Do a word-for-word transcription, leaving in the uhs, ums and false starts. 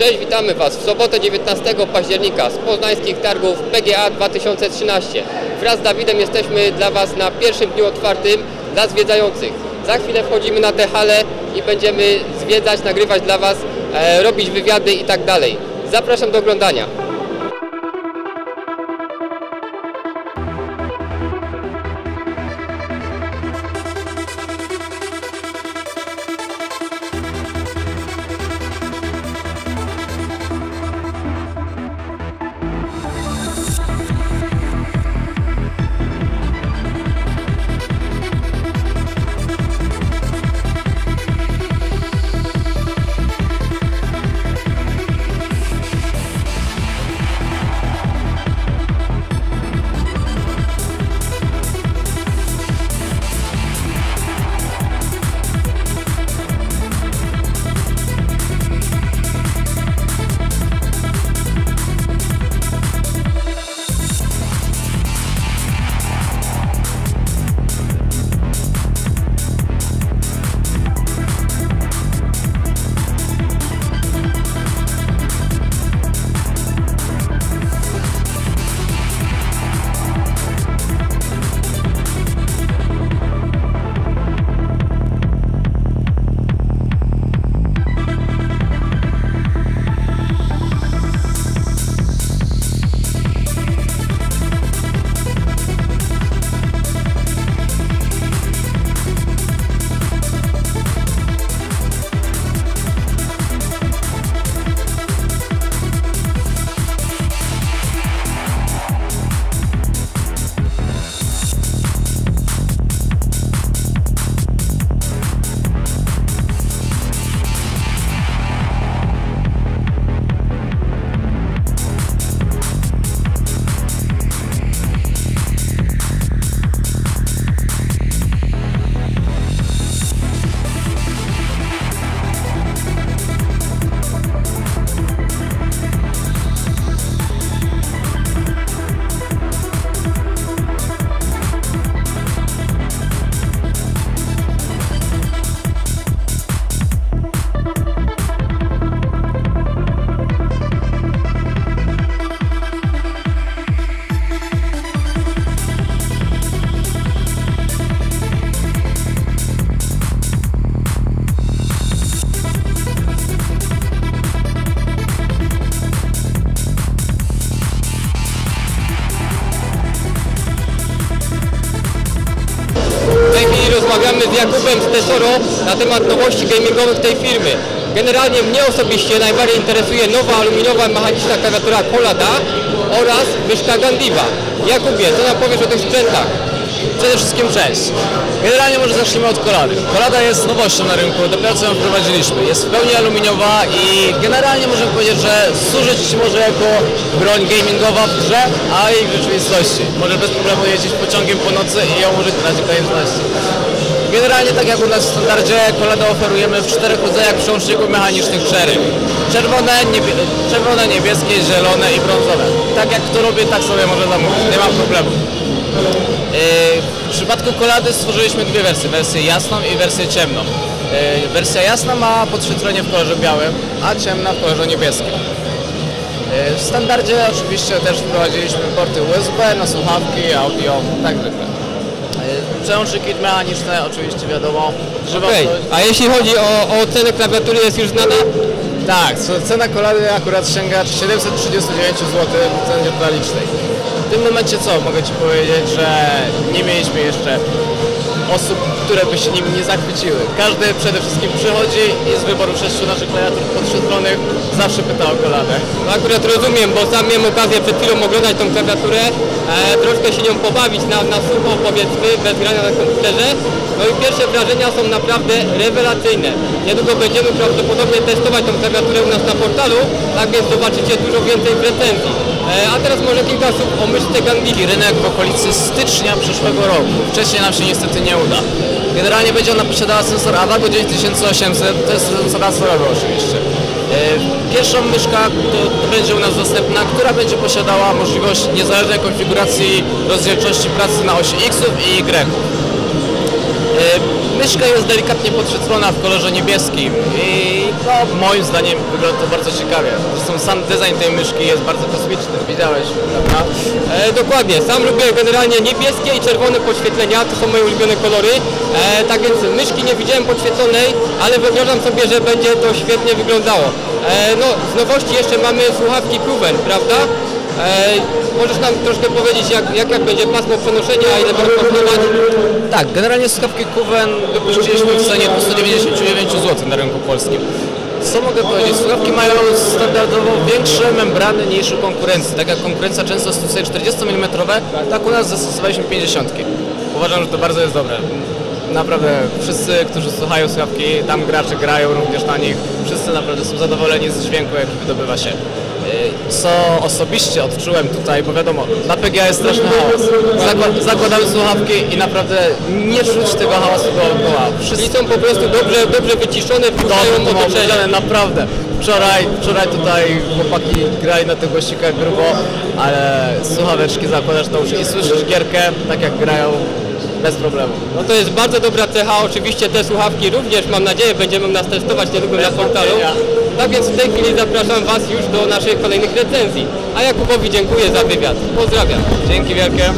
Cześć, witamy Was w sobotę dziewiętnastego października z poznańskich targów P G A dwa tysiące trzynaście. Wraz z Dawidem jesteśmy dla Was na pierwszym dniu otwartym dla zwiedzających. Za chwilę wchodzimy na tę halę i będziemy zwiedzać, nagrywać dla Was, e, robić wywiady i tak dalej. Zapraszam do oglądania. Rozmawiamy z Jakubem z Tesoro na temat nowości gamingowych tej firmy. Generalnie mnie osobiście najbardziej interesuje nowa aluminiowa mechaniczna klawiatura Kolada oraz myszka Gandiva. Jakubie, co nam powiesz o tych sprzętach? Przede wszystkim cześć. Generalnie może zacznijmy od Kolady. Kolada jest nowością na rynku, dopiero co ją wprowadziliśmy. Jest w pełni aluminiowa i generalnie możemy powiedzieć, że służyć może jako broń gamingowa w grze, a i w rzeczywistości. Może bez problemu jeździć pociągiem po nocy i ją użyć na konieczności. Generalnie, tak jak u nas w standardzie, Koladę oferujemy w czterech rodzajach przełączników mechanicznych szeryf. Czerwone, niebie czerwone, niebieskie, zielone i brązowe. Tak jak kto robi, tak sobie może zamówić. Nie ma problemu. W przypadku Kolady stworzyliśmy dwie wersje, wersję jasną i wersję ciemną. Wersja jasna ma podświetlenie w kolorze białym, a ciemna w kolorze niebieskim. W standardzie oczywiście też wprowadziliśmy porty U S B na słuchawki, audio, tak zwykle. Przełączniki mechaniczne oczywiście wiadomo. Okay. A jeśli chodzi o, o cenę klawiatury, jest już znana? Tak, cena Kolady akurat sięga siedemset trzydzieści dziewięć złotych w cenie detalicznej. W tym momencie co? Mogę Ci powiedzieć, że nie mieliśmy jeszcze osób, które by się nim nie zachwyciły. Każdy przede wszystkim przychodzi i z wyboru sześciu naszych klawiatur podświetlonych zawsze pyta o Koladę. No akurat rozumiem, bo sam miałem okazję przed chwilą oglądać tą klawiaturę, e, troszkę się nią pobawić na, na sucho, powiedzmy, bez grania na komputerze. No i pierwsze wrażenia są naprawdę rewelacyjne. Niedługo będziemy prawdopodobnie testować tą klawiaturę u nas na portalu, tak więc zobaczycie dużo więcej recenzji. A teraz może kilka słów o myszce Gandivi. Rynek w okolicy stycznia przyszłego roku. Wcześniej nam się niestety nie uda. Generalnie będzie ona posiadała sensor A D V dziewięć tysięcy osiemset, to jest sensor laserowy oczywiście. Pierwsza myszka to będzie u nas dostępna, która będzie posiadała możliwość niezależnej konfiguracji rozdzielczości pracy na osi X i Y. Dyszka jest delikatnie podświetlona w kolorze niebieskim i no, moim zdaniem wygląda to bardzo ciekawie. Zresztą sam design tej myszki jest bardzo kosmiczny, widziałeś, prawda? E, dokładnie, sam lubię generalnie niebieskie i czerwone podświetlenia, to są moje ulubione kolory. E, tak więc myszki nie widziałem podświetlonej, ale wyobrażam sobie, że będzie to świetnie wyglądało. E, no, z nowości jeszcze mamy słuchawki Proven, prawda? E, możesz nam troszkę powiedzieć, jak, jak, jak będzie pasmo przenoszenia, a ile będą kosztować? Tak, generalnie słuchawki Proven wypuściliśmy w cenie sto dziewięćdziesiąt dziewięć złotych na rynku polskim. Co mogę powiedzieć? Słuchawki mają standardowo większe membrany niż u konkurencji. Tak jak konkurencja często stosuje czterdzieści milimetrów, tak u nas zastosowaliśmy pięćdziesiąt. Uważam, że to bardzo jest dobre. Naprawdę wszyscy, którzy słuchają słuchawki, tam gracze grają również na nich. Wszyscy naprawdę są zadowoleni z dźwięku, jaki wydobywa się. Co osobiście odczułem tutaj, bo wiadomo, dla P G A jest straszny hałas. Zakład, zakładamy słuchawki i naprawdę nie czuć tego hałasu dookoła. Wszyscy są po prostu dobrze, dobrze wyciszone, wpuszczają otoczenie, naprawdę. Wczoraj, wczoraj tutaj chłopaki grali na tych gościkach grubo, ale słuchaweczki zakładasz na uszy i słyszysz gierkę, tak jak grają. Bez problemu. No to jest bardzo dobra cecha, oczywiście te słuchawki również, mam nadzieję, będziemy nas testować niedługo na portalu. Tak więc w tej chwili zapraszam Was już do naszych kolejnych recenzji. A Jakubowi dziękuję za wywiad. Pozdrawiam. Dzięki wielkie.